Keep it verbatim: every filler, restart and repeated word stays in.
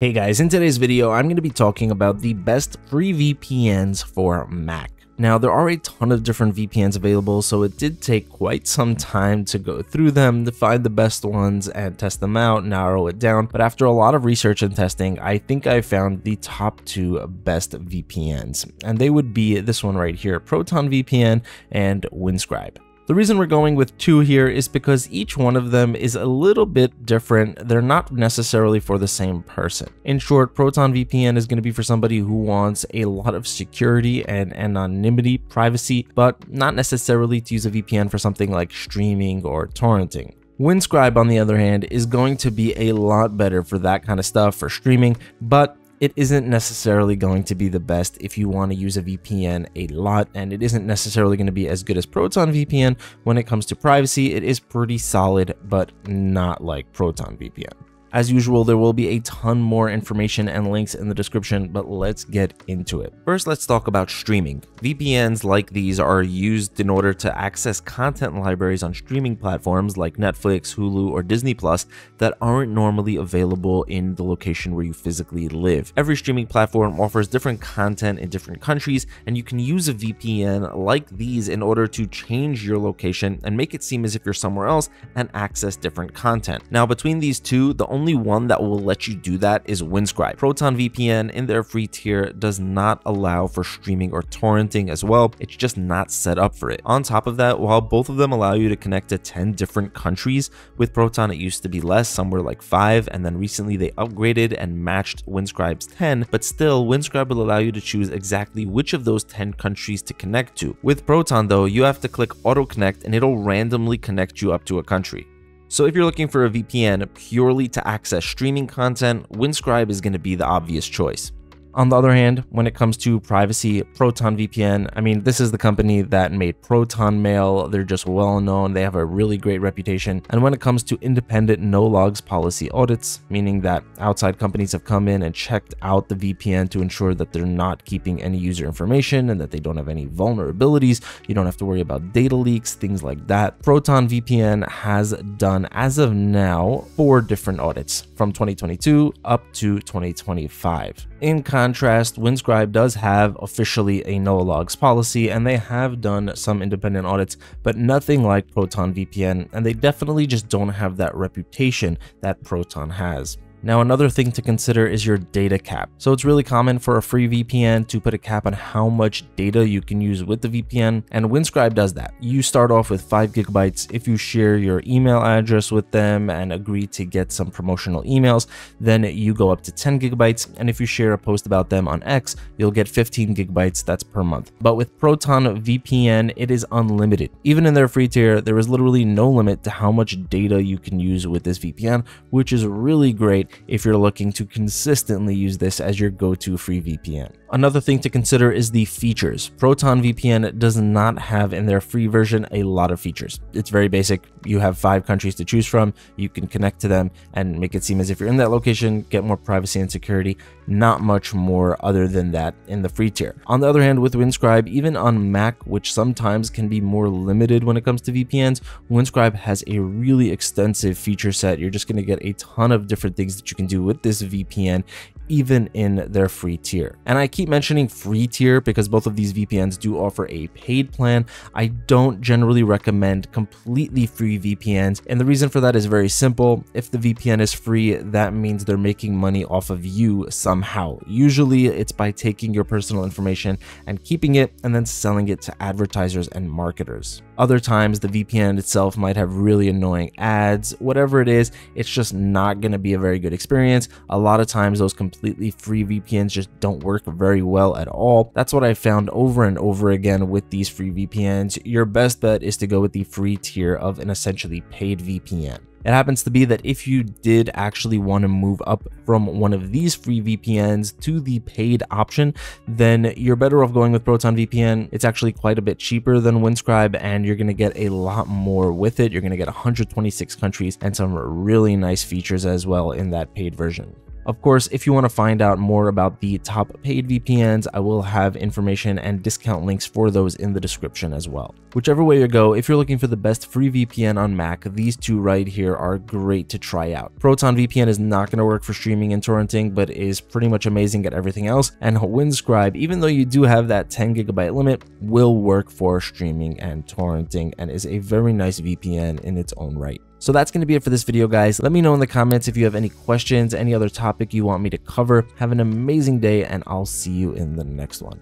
Hey guys, in today's video, I'm going to be talking about the best free V P Ns for Mac. Now, there are a ton of different V P Ns available, so it did take quite some time to go through them, to find the best ones and test them out, narrow it down. But after a lot of research and testing, I think I found the top two best V P Ns, and they would be this one right here, ProtonVPN and Windscribe. The reason we're going with two here is because each one of them is a little bit different. They're not necessarily for the same person. In short, ProtonVPN is going to be for somebody who wants a lot of security and anonymity, privacy, but not necessarily to use a V P N for something like streaming or torrenting. Windscribe, on the other hand, is going to be a lot better for that kind of stuff, for streaming, but it isn't necessarily going to be the best if you want to use a V P N a lot, and it isn't necessarily going to be as good as ProtonVPN. When it comes to privacy, it is pretty solid, but not like ProtonVPN. As usual, there will be a ton more information and links in the description, but let's get into it. First, let's talk about streaming. V P Ns like these are used in order to access content libraries on streaming platforms like Netflix, Hulu, or Disney Plus that aren't normally available in the location where you physically live. Every streaming platform offers different content in different countries, and you can use a V P N like these in order to change your location and make it seem as if you're somewhere else and access different content. Now, between these two, the only one that will let you do that is Windscribe. ProtonVPN in their free tier does not allow for streaming or torrenting as well. It's just not set up for it. On top of that, while both of them allow you to connect to ten different countries, with Proton it used to be less, somewhere like five, and then recently they upgraded and matched Windscribe's ten, but still Windscribe will allow you to choose exactly which of those ten countries to connect to. With Proton though, you have to click auto connect and it'll randomly connect you up to a country. So if you're looking for a V P N purely to access streaming content, Windscribe is going to be the obvious choice. On the other hand, when it comes to privacy, ProtonVPN, I mean, this is the company that made ProtonMail. They're just well known. They have a really great reputation. And when it comes to independent no logs policy audits, meaning that outside companies have come in and checked out the V P N to ensure that they're not keeping any user information and that they don't have any vulnerabilities. You don't have to worry about data leaks, things like that. ProtonVPN has done, as of now, four different audits from twenty twenty-two up to twenty twenty-five. In contrast, Windscribe does have officially a no logs policy, and they have done some independent audits, but nothing like ProtonVPN, and they definitely just don't have that reputation that Proton has. Now, another thing to consider is your data cap. So it's really common for a free V P N to put a cap on how much data you can use with the V P N, and Windscribe does that. You start off with five gigabytes. If you share your email address with them and agree to get some promotional emails, then you go up to ten gigabytes. And if you share a post about them on X, you'll get fifteen gigabytes. That's per month. But with ProtonVPN, it is unlimited. Even in their free tier, there is literally no limit to how much data you can use with this V P N, which is really great if you're looking to consistently use this as your go-to free V P N. Another thing to consider is the features. ProtonVPN does not have in their free version a lot of features. It's very basic. You have five countries to choose from. You can connect to them and make it seem as if you're in that location, get more privacy and security. Not much more other than that in the free tier. On the other hand, with Windscribe, even on Mac, which sometimes can be more limited when it comes to V P Ns, Windscribe has a really extensive feature set. You're just going to get a ton of different things that you can do with this V P N, even in their free tier. And I keep mentioning free tier because both of these V P Ns do offer a paid plan. I don't generally recommend completely free V P Ns, and the reason for that is very simple. If the V P N is free, that means they're making money off of you somehow. Usually it's by taking your personal information and keeping it and then selling it to advertisers and marketers. Other times the V P N itself might have really annoying ads. Whatever it is, it's just not going to be a very good experience. A lot of times those completely free V P Ns just don't work very well at all. That's what I found over and over again with these free V P Ns. Your best bet is to go with the free tier of an essentially paid V P N. It happens to be that if you did actually want to move up from one of these free V P Ns to the paid option, then you're better off going with ProtonVPN. It's actually quite a bit cheaper than Windscribe, and you're going to get a lot more with it. You're going to get one hundred twenty-six countries and some really nice features as well in that paid version. Of course, if you want to find out more about the top paid V P Ns, I will have information and discount links for those in the description as well. Whichever way you go, if you're looking for the best free V P N on Mac, these two right here are great to try out. ProtonVPN is not going to work for streaming and torrenting, but is pretty much amazing at everything else. And Windscribe, even though you do have that ten gigabyte limit, will work for streaming and torrenting and is a very nice V P N in its own right. So that's going to be it for this video, guys. Let me know in the comments if you have any questions, any other topic you want me to cover. Have an amazing day, and I'll see you in the next one.